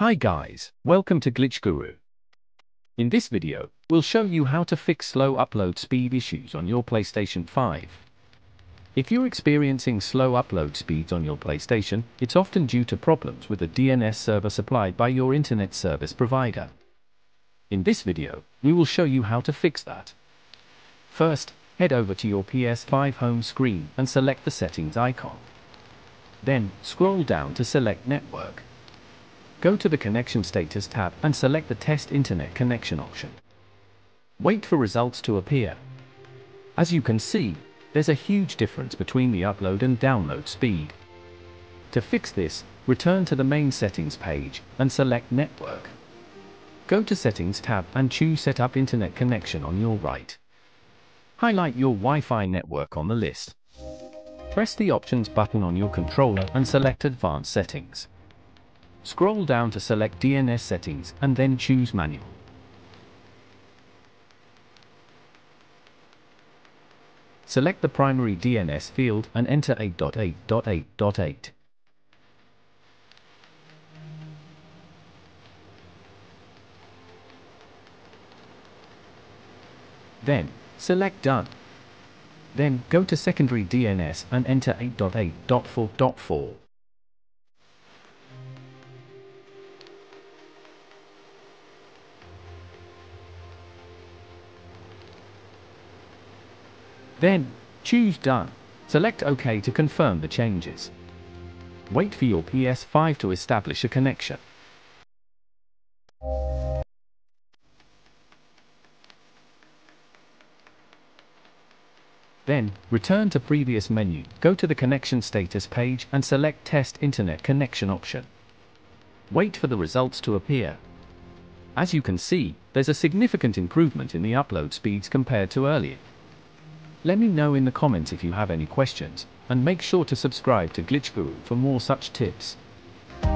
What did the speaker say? Hi guys, welcome to Glitch Guru. In this video, we'll show you how to fix slow upload speed issues on your PlayStation 5. If you're experiencing slow upload speeds on your PlayStation, it's often due to problems with a DNS server supplied by your internet service provider. In this video, we will show you how to fix that. First, head over to your PS5 home screen and select the settings icon. Then, scroll down to select network. Go to the Connection Status tab and select the Test Internet Connection option. Wait for results to appear. As you can see, there's a huge difference between the upload and download speed. To fix this, return to the main settings page and select Network. Go to Settings tab and choose Set Up Internet Connection on your right. Highlight your Wi-Fi network on the list. Press the Options button on your controller and select Advanced Settings. Scroll down to select DNS settings and then choose manual. Select the primary DNS field and enter 8.8.8.8. Then, select Done. Then, go to secondary DNS and enter 8.8.4.4. Then, choose Done. Select OK to confirm the changes. Wait for your PS5 to establish a connection. Then, return to previous menu, go to the Connection Status page and select Test Internet Connection option. Wait for the results to appear. As you can see, there's a significant improvement in the upload speeds compared to earlier. Let me know in the comments if you have any questions, and make sure to subscribe to Glitch Guru for more such tips.